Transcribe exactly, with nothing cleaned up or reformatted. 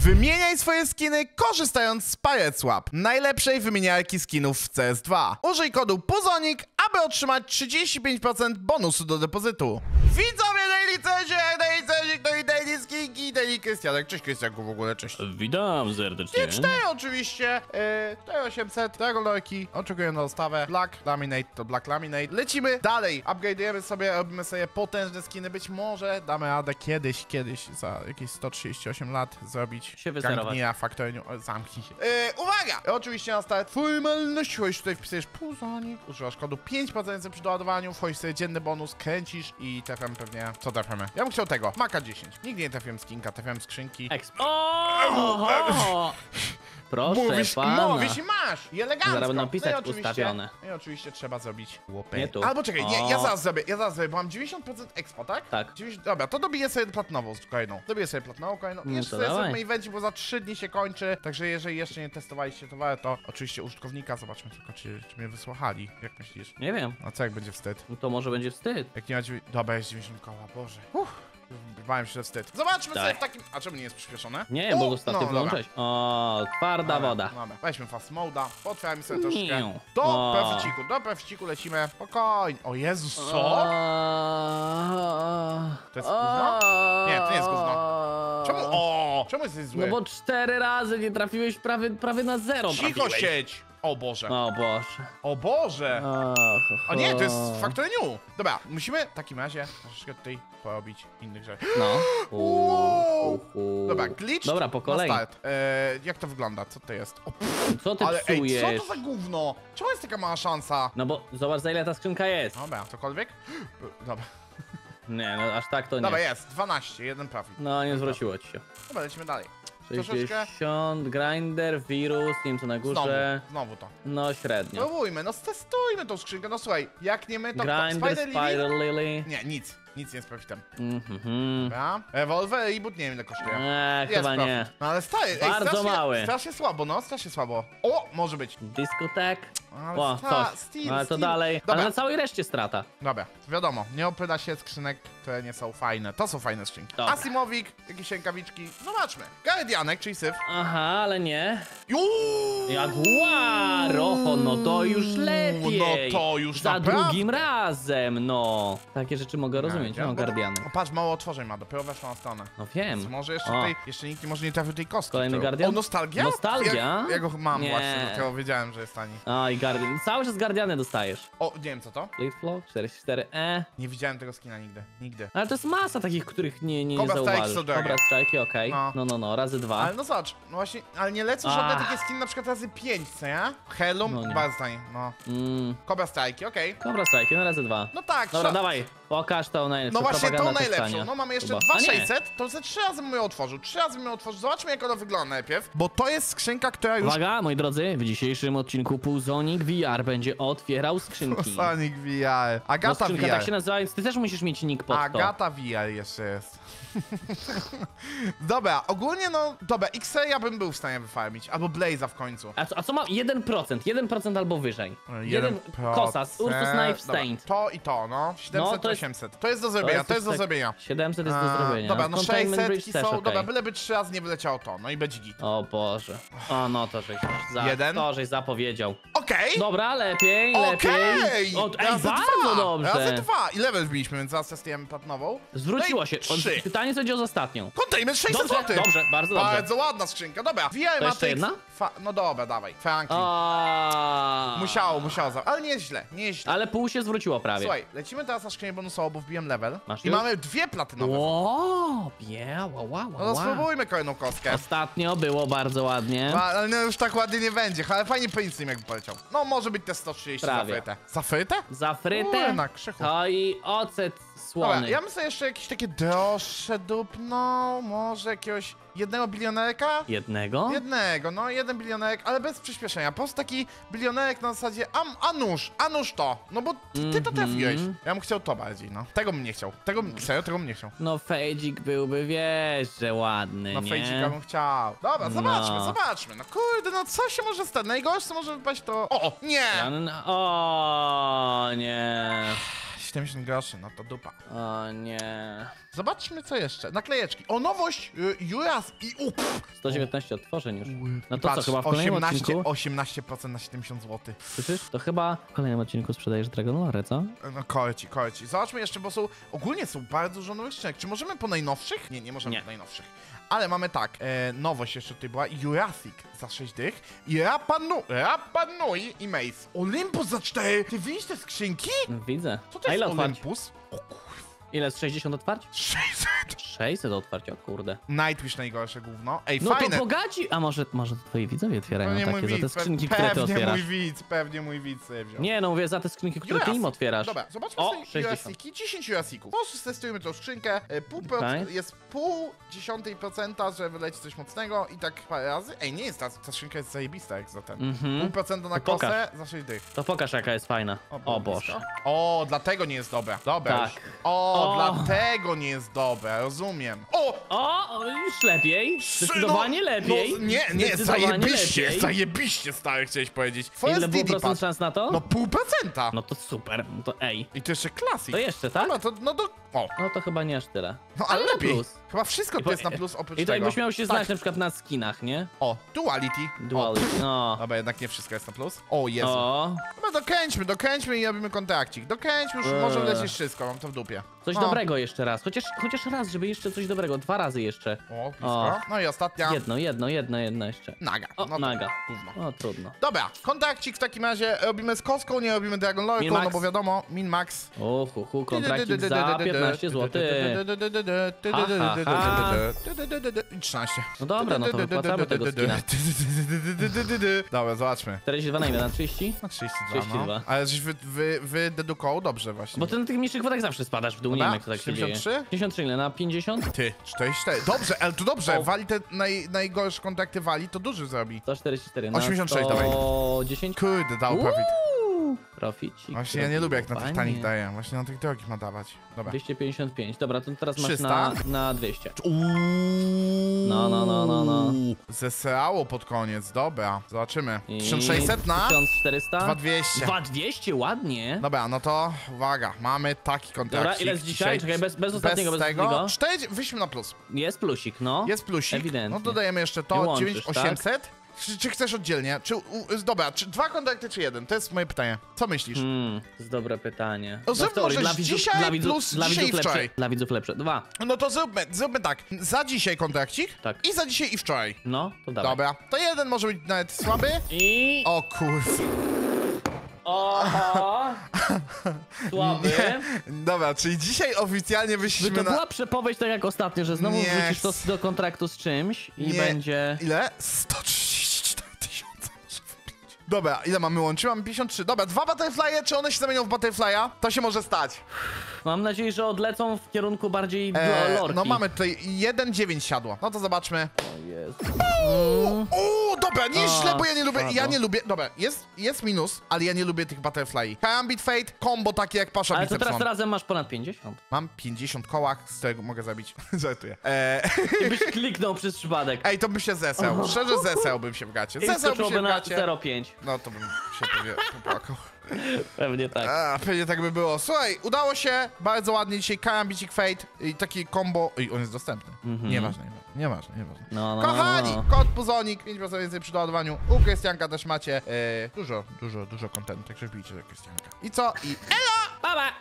Wymieniaj swoje skiny korzystając z Pireswap, najlepszej wymieniarki skinów w C S dwa. Użyj kodu PUZONIK, aby otrzymać trzydzieści pięć procent bonusu do depozytu. Widzowie Daily Cezie, Daily Cezie, no i Daily Skinki, Daily Krystianek. Cześć Krystianku w ogóle, cześć. Witam serdecznie. Nie cztery oczywiście, yy, cztery tysiące osiemset, Dragon Lore, oczekuję na dostawę. Black Laminate to Black Laminate. Lecimy dalej, upgrade'ujemy sobie, robimy sobie potężne skiny. Być może damy radę kiedyś, kiedyś za jakieś sto trzydzieści osiem lat zrobić się gangnia Factory New, zamknij się. Yy, uwaga! Oczywiście na stałe formalność, choć tutaj wpisujesz Puzonik, używasz kodu pięć procent przy doładowaniu, wchodzisz sobie dzienny bonus, kręcisz i T F M pewnie, co T F M? Ja bym chciał tego, Maka dziesięć. Nigdy nie T F M skinka, T F M skrzynki. Expo. Oho! Proszę mówisz, pana. Mówisz i masz! I elegancko! Zaraz będą pisać no i ustawione. No i oczywiście trzeba zrobić łopy. Albo czekaj, o. nie, ja zaraz zrobię, ja zaraz zrobię, bo mam dziewięćdziesiąt procent expo, tak? Tak. dziewięćdziesiąt, dobra, to dobiję sobie platynową kolejną. Dobiję sobie platynową kolejną. No jeszcze sobie dawaj. Sobie evencie, bo za trzy dni się kończy. Także jeżeli jeszcze nie testowaliście towaru, to oczywiście użytkownika, zobaczmy tylko, czy, czy mnie wysłuchali. Jak myślisz? Nie wiem. A co jak będzie wstyd? No to może będzie wstyd. Jak nie ma dziewięć... Dobra, jest dziewięćdziesiąt koła, Boże. Uff. Bałem się, że wstyd. Zobaczmy tak. Sobie w takim... A czemu nie jest przyspieszone? Nie, U, bo ostatnio no, włączyłeś. O, twarda mamy, woda. Mamy. Weźmy fast moda, otwieramy sobie troszkę. Niu. Do o. Prawciku, do prawciku lecimy. Spokojnie. O Jezus, co? O. To jest gówno? Nie, to nie jest gówno. Czemu? O, czemu jesteś zły? No bo cztery razy nie trafiłeś, prawie, prawie na zero. Cicho sieć. O Boże. O Boże. O Boże. O, ho, ho. O nie, to jest Factory New. Dobra, musimy w takim razie troszeczkę tutaj porobić innych rzeczy. No. Wow. Dobra, glitch. Dobra, po kolei. E, jak to wygląda? Co to jest? O, pff, co ty ale, psujesz? Ej, co to za gówno? Czemu jest taka mała szansa? No bo zobacz, za ile ta skrzynka jest. Dobra, cokolwiek? Dobra. Nie, no aż tak to nie. Dobra, jest. dwanaście, jeden trafi. No, nie zwróciło ci się. Dobra, lecimy dalej. sześćdziesiąt, grinder, wirus, nie wiem co na górze. Znowu, znowu to. No średnio. Spróbujmy, no testujmy tą skrzynkę, no słuchaj, jak nie my to... Grinder, Spider, Spider Lily. Lily. Nie, nic, nic nie jest profitem. Mm-hmm. Dobra. Evolver, reboot, nie wiem ile kosztuje. Eee, jest chyba profit. Nie. No ale stary, ej, bardzo strasznie, mały. Strasznie słabo, no, strasznie słabo. O, może być. Diskotek. Ale o, coś. Steam, ale to Steam. Dalej. Dobra. Ale na całej reszcie strata. Dobra, wiadomo, nie opyla się skrzynek, które nie są fajne. To są fajne skrzynki. Dobra. Asimowik, jakieś rękawiczki. Zobaczmy. Guardianek, czyli syf. Aha, ale nie. Juuu! Jaguaroho, no to już lepiej. No to już za naprawdę. Drugim razem, no. Takie rzeczy mogę rozumieć, no, no Guardianek. O, patrz, mało otworzeń ma, dopiero weszła na stronę. No wiem. Więc może jeszcze o. Tutaj, jeszcze nikt nie może nie trafił tej kostki. Kolejny Guardian? O, nostalgia? Nostalgia? Ja, ja go mam nie. Właśnie, dlatego wiedziałem, że jest tani. A, i Guardian. Cały czas Guardiany dostajesz. O, nie wiem co to? Leaflow, czterdzieści cztery E. Nie widziałem tego skina nigdy, nigdy. Ale to jest masa takich, których nie, nie, nie zauważysz. Kobra strajki, okej. Okay. No, no, no, razy dwa. Ale no zobacz, no właśnie, ale nie lecą żadne takie skiny na przykład razy pięć, co ja? Helum, no, bardzo tanie, no. Mm. Kobra strajki, okej. Okay. Kobra strajki, no razy dwa. No tak. Dobra, dawaj, pokaż tą najlepszą. No właśnie, tą najlepszą. No mamy jeszcze dwa tysiące sześćset, to ze trzy razy bym ją otworzył, trzy razy bym ją otworzył. Zobaczmy jak ona wygląda najpierw, bo to jest skrzynka, która już... Uwaga, moi drodzy, w dzisiejszym odcinku Puzonik V R będzie otwierał skrzynki. Puzonik V R. Agata V R. Tak się nazywa, więc ty też musisz mieć nick pod to. Agata V R jeszcze jest. Dobra, ogólnie no, dobra, X R ja bym był w stanie wyfarmić, albo Blaze'a w końcu. A co, a co ma? jeden procent, jeden procent albo wyżej. jeden Kosas, Ursus Knife Stained. To i to, no. siedemset, no, osiemset. To, to jest do zrobienia, to jest, to jest do zrobienia. siedemset jest do zrobienia. Dobra, no sześćset są, okay. Dobra, byleby trzy razy nie wyleciało to, no i będzie git. O Boże. O no, to żeś, za, jeden. To żeś zapowiedział. Okej. Okay. Dobra, lepiej, okay. Lepiej. O, ej, razy bardzo dwa. Dobrze. Razy dwa. I level wbiliśmy, więc zaraz testujemy platynową. Zwróciło się. trzy. Pytanie, co idzie z ostatnią. Containment sześćset złotych. Dobrze, bardzo dobrze. Bardzo ładna skrzynka, dobra. V R Matrix. Jedna? Fa no dobra, dawaj. Franklin. O... Musiało, musiało. Za ale nie jest źle, nie jest źle. Ale pół się zwróciło prawie. Słuchaj, lecimy teraz na skrzynię bonusową, bo wbiłem level. Masz i już? Mamy dwie platynowe. Wow, yeah, wow, wow, wow. No to spróbujmy kolejną kostkę. Ostatnio było bardzo ładnie. A, ale no już tak ładnie nie będzie, ale fajnie prince jakby poleciał. No może być te sto trzydzieści prawie. Zafryte. Zafryte? Zafryte. To i ocet. Słony. Dobra, ja bym sobie jeszcze jakieś takie droższe dupną, może jakiegoś jednego bilionerka? Jednego? Jednego, no jeden bilionerek, ale bez przyspieszenia, po prostu taki bilionerek na zasadzie a, a nóż, a nóż to, no bo ty mm -hmm. To trafiłeś. Ja bym chciał to bardziej, no. Tego bym nie chciał, tego bym, serio, tego bym nie chciał. No fejdzik byłby, wiesz, że ładny, no, nie? No fejdzika bym chciał. Dobra, zobaczmy, no. Zobaczmy, no kurde, no co się może stać, najgorsze może wypaść to, o, nie! O, nie! siedemdziesiąt groszy, no to dupa. O nie. Zobaczmy co jeszcze. Naklejeczki. O, nowość! Juras i up! sto dziewiętnaście otworzeń już. No to patrz, co, chyba w kolejnym osiemnaście, odcinku? osiemnaście procent na siedemdziesiąt złotych. Słyszysz? To chyba w kolejnym odcinku sprzedajesz Dragon Lore, co? No koleci, koleci. Zobaczmy jeszcze, bo są... Ogólnie są bardzo dużo nowych skrzynek. Czy możemy po najnowszych? Nie, nie możemy nie. po najnowszych. Ale mamy tak, e, nowość jeszcze tutaj była. Jurassic za sześć dych. I Rapa Nui, Rapa Nui i Mace. Olympus za cztery. Ty widzisz te skrzynki? Widzę. Co to jest Olympus? O kurwa. Ile? Z sześćdziesiąt otwarć? sześćset! sześćset otwarć, o kurde. Nightwish najgorsze gówno. Ej, no fajne. To bogaci! A może, może twoi widzowie otwierają no takie za te skrzynki, pe które ty otwierasz? Pewnie mój widz, pewnie mój widz sobie wziął. Nie no, mówię za te skrzynki, które Jurassic. ty im otwierasz. Dobra, zobaczmy sobie Jurassiki, dziesięć Jurassików. Po prostu testujemy tą skrzynkę, pół okay. jest pół dziesiątej procenta, że wyleci coś mocnego i tak parę razy. Ej, nie jest ta, ta skrzynka jest zajebista jak za ten. Mm -hmm. Pół procenta na to kosę, pokaż. za sześć dych. To pokaż jaka jest fajna. O, o Boże. O, dlatego nie jest dobra. Dobra tak. już. O, O, dlatego nie jest dobre, rozumiem. O! O, już lepiej. Zdecydowanie no, lepiej. No, nie, nie, zajebiście, lepiej. zajebiście, stary, chciałeś powiedzieć. Forest Ile było procent szans na to? No pół procenta. No to super, no to ej. I to jeszcze klasik. To jeszcze, tak? Dobra, to, no, do, o. no to chyba nie aż tyle. No ale, ale lepiej. Plus. Chyba wszystko I to jest na plus oprócz tego. I to jakbyś miał się tak. znać na przykład na skinach, nie? O, duality. Duality, o, no. Dobra, jednak nie wszystko jest na plus. O, Jezu. O. Dobra, dokręćmy, dokręćmy i robimy kontakcik. Dokręćmy, już eee. może wlecieć wszystko, mam to w dupie. Coś no. dobrego jeszcze raz, chociaż, chociaż raz, żeby jeszcze coś dobrego, dwa razy jeszcze. O, blisko. O. No i ostatnia. Jedno, jedno, jedno, jedno jeszcze. Naga. O, no naga. Trudno. O, trudno. Dobra, kontakcik w takim razie robimy z kostką, nie robimy Dragon Lore, no bo wiadomo, min max. O, hu, hu, kontakcik za piętnaście złotych. Aha, aha. trzynaście. No dobra, no to wypłacamy tego skina. Dobra, zobaczmy. czterdzieści dwa na ile? Na trzydzieści? Na trzydzieści dwa, no. Ale żeś wydedukował dobrze właśnie. Bo ty na tych mniejszych wodach zawsze spadasz w dół, nie wiem jak to tak się dzieje. pięćdziesiąt trzy? Ile? Na pięćdziesiąt? Ty, czterdzieści cztery. Dobrze, ale tu dobrze. Wali te naj, najgorsze kontakty wali, to duży zrobi. sto czterdzieści cztery. osiemdziesiąt sześć, dawaj. dziesięć? Kurde, dał profit. Profici. Właśnie ja nie lubię jak na tych tanich daję, właśnie na tych drogich ma dawać. Dobra. dwieście pięćdziesiąt pięć, dobra, to teraz masz na, na dwieście. Uuuu. No, no, no, no, no. Zesrało pod koniec, dobra. Zobaczymy. tysiąc sześćset na... tysiąc czterysta. dwa tysiące dwieście. dwa tysiące dwieście, ładnie. Dobra, no to uwaga, mamy taki kontrakt. Dobra, ile z dzisiaj? Czekaj, bez, bez ostatniego, bez, bez tego. cztery, wyjdźmy na plus. Jest plusik, no. Jest plusik. Ewidentnie. No dodajemy jeszcze to, łączysz, dziewięć tysięcy osiemset. Tak? Czy, czy chcesz oddzielnie? Czy, u, dobra, czy dwa kontakty, czy jeden? To jest moje pytanie. Co myślisz? Hmm, to jest dobre pytanie. No zrób może dla widzów, dzisiaj dla widzów, plus dla dzisiaj widzów i wczoraj. Lepsze, dla widzów lepsze. Dwa. No to zróbmy, zróbmy tak. Za dzisiaj kontakcik tak. i za dzisiaj i wczoraj. No, to dawaj. Dobra, to jeden może być nawet słaby. I... O kurwa. Oho. Słaby. Nie. Dobra, czyli dzisiaj oficjalnie wyszliśmy na... To była przepowiedź tak jak ostatnio, że znowu nie. wrzucisz to do kontraktu z czymś i nie. będzie... Ile? sto trzydzieści. Dobra, ile mamy łączy? Mamy pięćdziesiąt trzy. Dobra, dwa butterfly'e, czy one się zamienią w butterfly'a? To się może stać. Mam nadzieję, że odlecą w kierunku bardziej eee, lorki. No mamy tutaj jeden dziewięć siadło. No to zobaczmy. O Jezu. Mm. O, dobra, nieźle, bo ja nie lubię, ja nie lubię, dobra, jest, jest minus, ale ja nie lubię tych butterfly'i. Karambit Fate, combo takie jak pasza bicepsom. Ale to teraz razem masz ponad pięćdziesiąt. Mam pięćdziesiąt kołak, z którego mogę zabić. Żartuję. Eee. I byś kliknął przez przypadek. Ej, to bym się zeseł, szczerze zesełbym się w gacie. Zesełbym się w gacie. zero pięć. No to bym się popłakał. Pewnie tak. A, pewnie tak by było. Słuchaj, udało się bardzo ładnie dzisiaj. Karambicik Fate i taki combo. I on jest dostępny. Mm-hmm. Nieważne, nieważne, nieważne. No, no, Kochani, no, no. Kod PUZONIK, pięć procent więcej przy doładowaniu. U Krystianka też macie yy, dużo, dużo, dużo kontentu. Także wbijcie do Krystianka. I co? I elo! Pa, pa!